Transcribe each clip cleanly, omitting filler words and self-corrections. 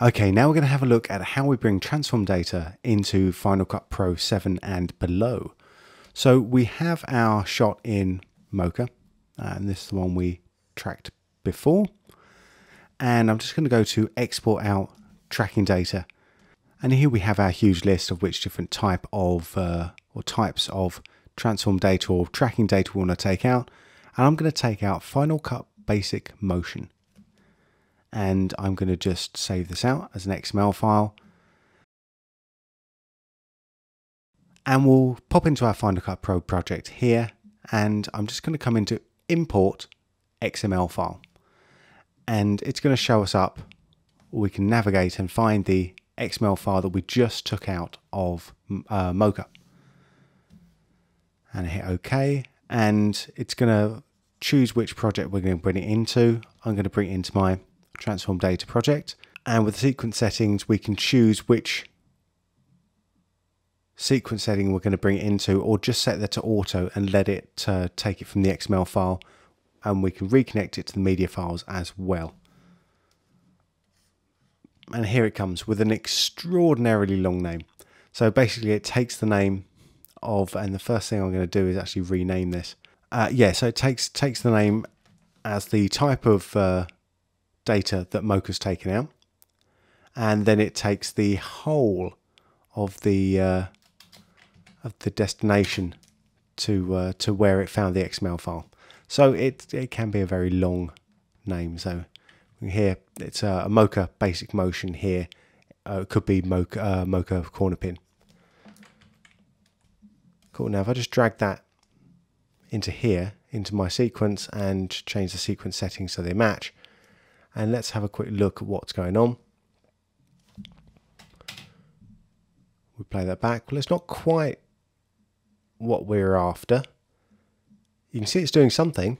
Okay, now we're going to have a look at how we bring transform data into Final Cut Pro 7 and below. So we have our shot in Mocha, and this is the one we tracked before. And I'm just going to go to export out tracking data. And here we have our huge list of which different type of or types of transform data or tracking data we want to take out. And I'm going to take out Final Cut Basic Motion. And I'm going to just save this out as an XML file. And we'll pop into our Final Cut Pro project here. And I'm just going to come into Import XML file. And it's going to show us up. We can navigate and find the XML file that we just took out of Mocha. And hit OK. And it's going to choose which project we're going to bring it into. I'm going to bring it into my transform data project. And with the sequence settings, we can choose which sequence setting we're going to bring it into, or just set that to auto and let it take it from the XML file. And we can reconnect it to the media files as well. And here it comes with an extraordinarily long name. So basically it takes the name of, and the first thing I'm going to do is actually rename this. So it takes the name as the type of data that Mocha's taken out. And then it takes the whole of the destination to where it found the XML file. So it can be a very long name. So here it's a Mocha Basic Motion here. It could be Mocha Corner Pin. Cool, now if I just drag that into here, into my sequence and change the sequence settings so they match. And let's have a quick look at what's going on. We play that back. Well, it's not quite what we're after. You can see it's doing something,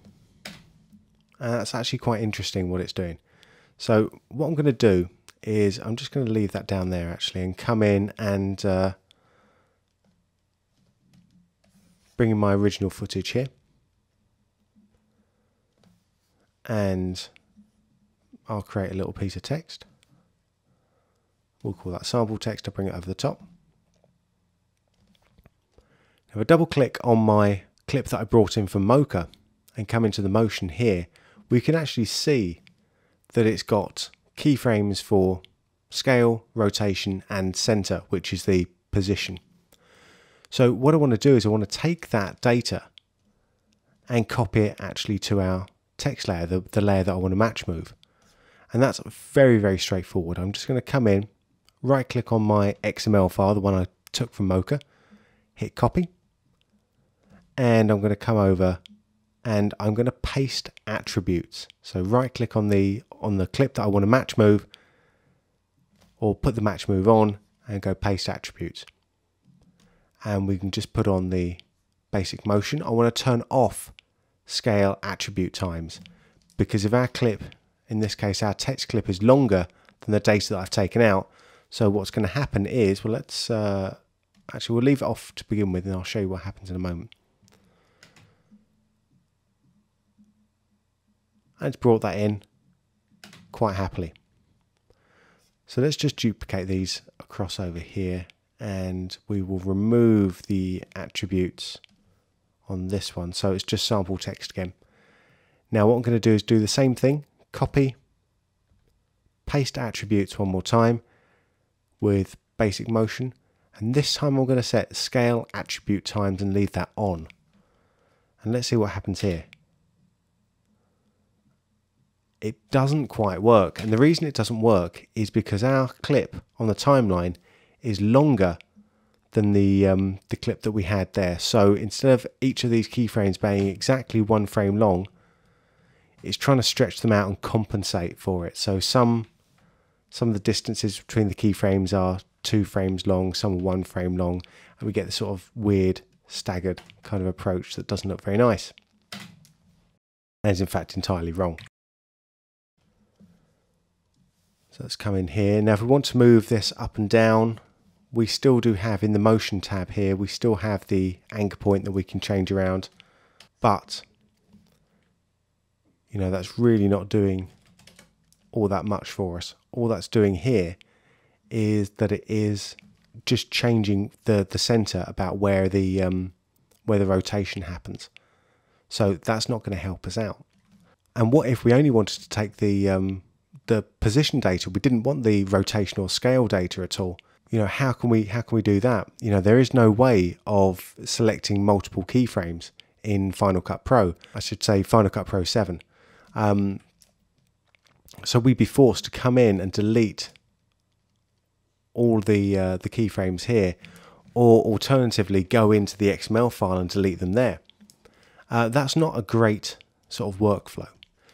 and that's actually quite interesting what it's doing. So what I'm going to do is I'm just going to leave that down there actually and come in and bring in my original footage here. And I'll create a little piece of text. We'll call that sample text to bring it over the top. Now I double click on my clip that I brought in from Mocha and come into the motion here, we can actually see that it's got keyframes for scale, rotation and center, which is the position. So what I want to do is I want to take that data and copy it actually to our text layer, the layer that I want to match move. And that's very, very straightforward. I'm just going to come in, right click on my XML file, the one I took from Mocha, hit copy. And I'm going to come over and I'm going to paste attributes. So right click on the clip that I want to match move, or put the match move on, and go paste attributes. And we can just put on the basic motion. I want to turn off scale attribute times, because if our clip, in this case our text clip, is longer than the data that I've taken out, so what's going to happen is, well, let's actually we'll leave it off to begin with and I'll show you what happens in a moment. And it's brought that in quite happily. So let's just duplicate these across over here, and we will remove the attributes on this one. So it's just sample text again. Now what I'm going to do is do the same thing, copy, paste attributes one more time with basic motion. And this time I'm going to set scale attribute times and leave that on. And let's see what happens here. It doesn't quite work, and the reason it doesn't work is because our clip on the timeline is longer than the clip that we had there. So instead of each of these keyframes being exactly one frame long, it's trying to stretch them out and compensate for it. So some of the distances between the keyframes are 2 frames long, some are 1 frame long, and we get this sort of weird staggered kind of approach that doesn't look very nice, and is in fact entirely wrong. So let's come in here. Now if we want to move this up and down, we still do have in the motion tab here, we still have the anchor point that we can change around, but you know, that's really not doing all that much for us. All that's doing here is that it is just changing the center about where the rotation happens. So that's not going to help us out. And what if we only wanted to take the position data? We didn't want the rotation or scale data at all. You know, how can we do that? You know, there is no way of selecting multiple keyframes in Final Cut Pro. I should say Final Cut Pro 7. So we'd be forced to come in and delete all the keyframes here, or alternatively go into the XML file and delete them there. That's not a great sort of workflow.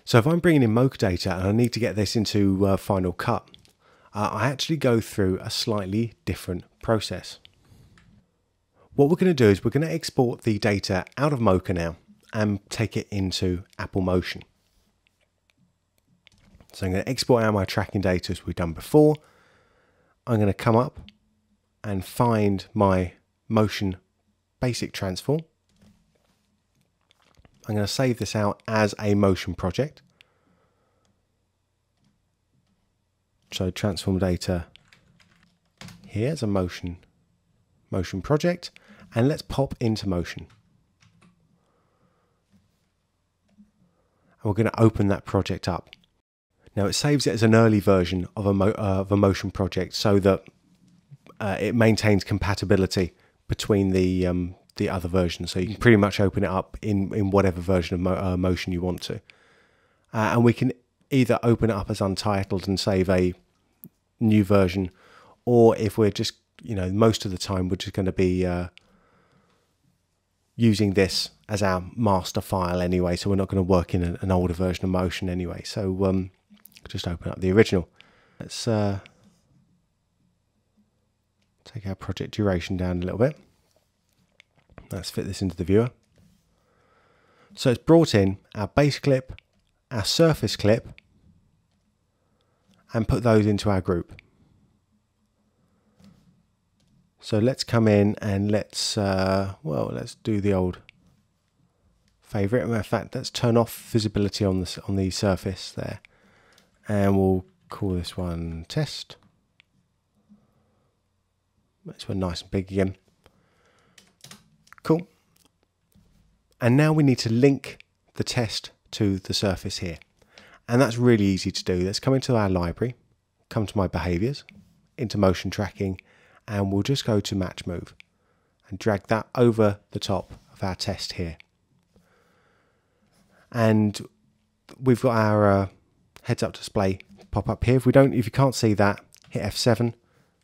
So if I'm bringing in Mocha data and I need to get this into Final Cut, I actually go through a slightly different process. What we're going to do is we're going to export the data out of Mocha now and take it into Apple Motion. So I'm going to export out my tracking data as we've done before. I'm going to come up and find my Motion basic transform. I'm going to save this out as a Motion project. So transform data here as a motion project, and let's pop into Motion. And we're going to open that project up. Now it saves it as an early version of a Motion project, so that it maintains compatibility between the other versions. So you can pretty much open it up in whatever version of Motion you want to, and we can either open it up as untitled and save a new version, or if we're just, you know, most of the time we're just going to be using this as our master file anyway, so we're not going to work in an older version of Motion anyway. So just open up the original. Let's take our project duration down a little bit. Let's fit this into the viewer. So it's brought in our base clip, our surface clip, and put those into our group. So let's come in and let's, well, let's do the old favorite. In fact, let's turn off visibility on the surface there. And we'll call this one test. That's one nice and big again. Cool. And now we need to link the test to the surface here. And that's really easy to do. Let's come into our library, come to my behaviors, into Motion tracking, and we'll just go to match move and drag that over the top of our test here. And we've got our heads up display pop up here. If you can't see that, hit F7,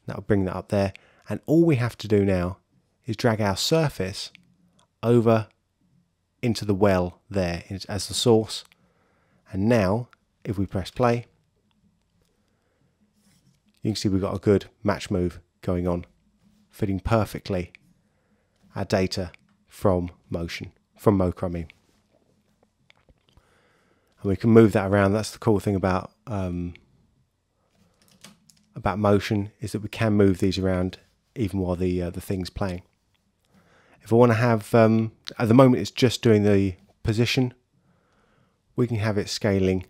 that'll bring that up there. And all we have to do now is drag our surface over into the well there as the source. And now if we press play, you can see we've got a good match move going on, fitting perfectly our data from Mocha, I mean. And we can move that around. That's the cool thing about Motion, is that we can move these around even while the thing's playing. If I want to have, at the moment it's just doing the position, we can have it scaling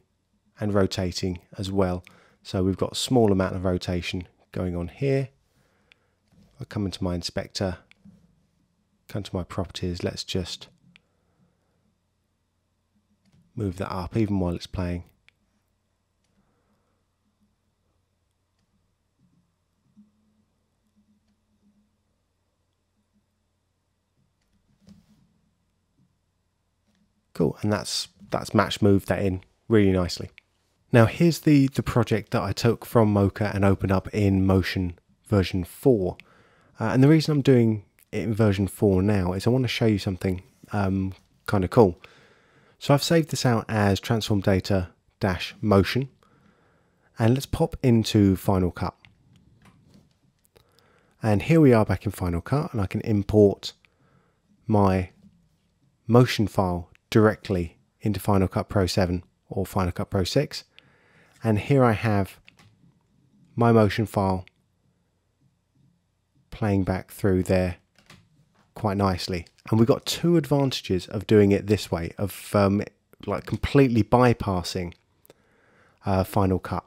and rotating as well. So we've got a small amount of rotation going on here. I'll come into my inspector, come to my properties, let's just move that up even while it's playing. Cool, and that's match moved that in really nicely. Now here's the project that I took from Mocha and opened up in Motion version 4. And the reason I'm doing it in version 4 now is I want to show you something kind of cool. So I've saved this out as transform data-motion, and let's pop into Final Cut. And here we are back in Final Cut, and I can import my Motion file directly into Final Cut Pro 7 or Final Cut Pro 6. And here I have my Motion file playing back through there quite nicely. And we've got two advantages of doing it this way, of like completely bypassing Final Cut.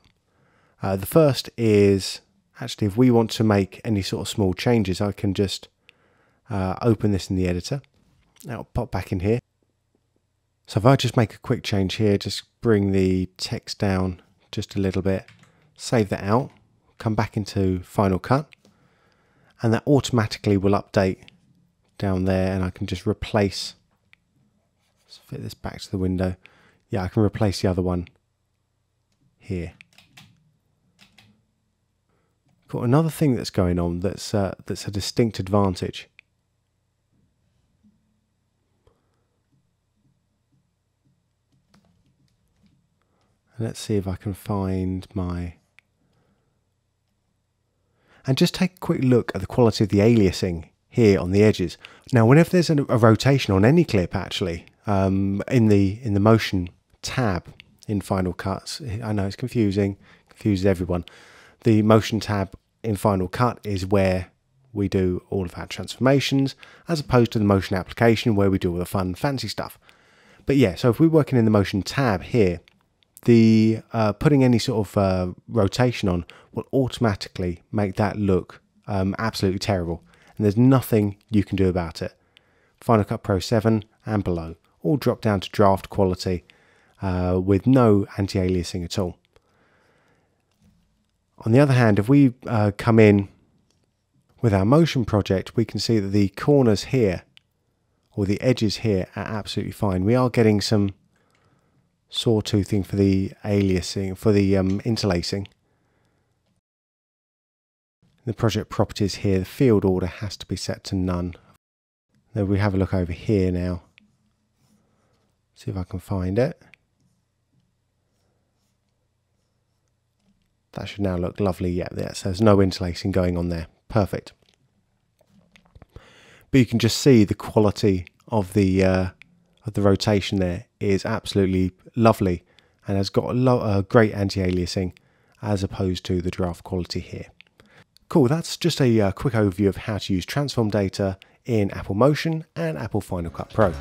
The first is actually if we want to make any sort of small changes, I can just open this in the editor. That'll pop back in here. So if I just make a quick change here, just bring the text down just a little bit, save that out, come back into Final Cut, and that automatically will update down there, and I can just replace, let's fit this back to the window. Yeah, I can replace the other one here. Cool. Another thing that's going on that's a distinct advantage . Let's see if I can find my... And just take a quick look at the quality of the aliasing here on the edges. Now, whenever there's a rotation on any clip, actually, in the Motion tab in Final Cut, I know it's confusing, confuses everyone. The Motion tab in Final Cut is where we do all of our transformations, as opposed to the Motion application where we do all the fun, fancy stuff. But yeah, so if we're working in the Motion tab here, the putting any sort of rotation on will automatically make that look absolutely terrible, and there's nothing you can do about it. Final Cut Pro 7 and below all drop down to draft quality with no anti-aliasing at all. On the other hand, if we come in with our Motion project, we can see that the corners here or the edges here are absolutely fine. We are getting some sawtoothing for the aliasing, for the interlacing. The project properties here, the field order has to be set to none. Then we have a look over here now. See if I can find it. That should now look lovely. Yeah, so there's no interlacing going on there. Perfect. But you can just see the quality of the rotation there is absolutely lovely and has got a great anti-aliasing as opposed to the draft quality here. Cool, that's just a quick overview of how to use transform data in Apple Motion and Apple Final Cut Pro.